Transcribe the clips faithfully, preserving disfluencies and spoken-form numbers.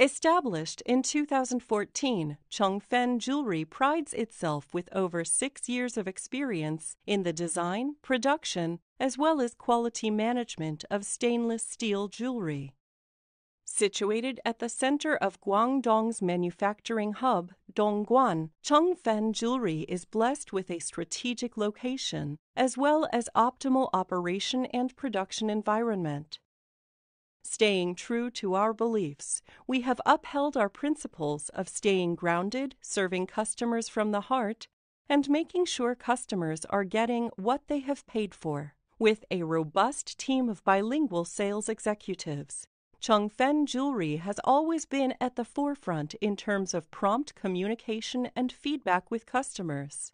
Established in two thousand fourteen, Chengfen Jewelry prides itself with over six years of experience in the design, production, as well as quality management of stainless steel jewelry. Situated at the center of Guangdong's manufacturing hub, Dongguan, Chengfen Jewelry is blessed with a strategic location, as well as optimal operation and production environment. Staying true to our beliefs, we have upheld our principles of staying grounded, serving customers from the heart, and making sure customers are getting what they have paid for. With a robust team of bilingual sales executives, Chengfen Jewelry has always been at the forefront in terms of prompt communication and feedback with customers.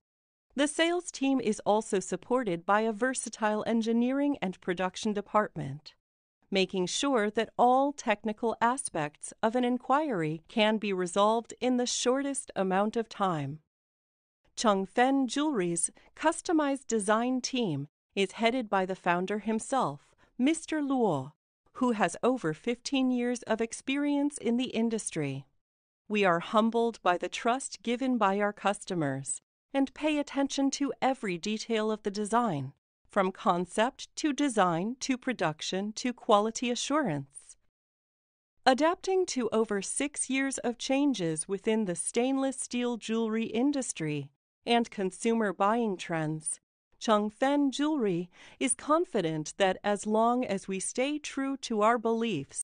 The sales team is also supported by a versatile engineering and production department, making sure that all technical aspects of an inquiry can be resolved in the shortest amount of time. Chengfen Jewelry's customized design team is headed by the founder himself, Mister Luo, who has over fifteen years of experience in the industry. We are humbled by the trust given by our customers and pay attention to every detail of the design, from concept to design to production to quality assurance. Adapting to over six years of changes within the stainless steel jewelry industry and consumer buying trends, Chengfen Jewelry is confident that as long as we stay true to our beliefs,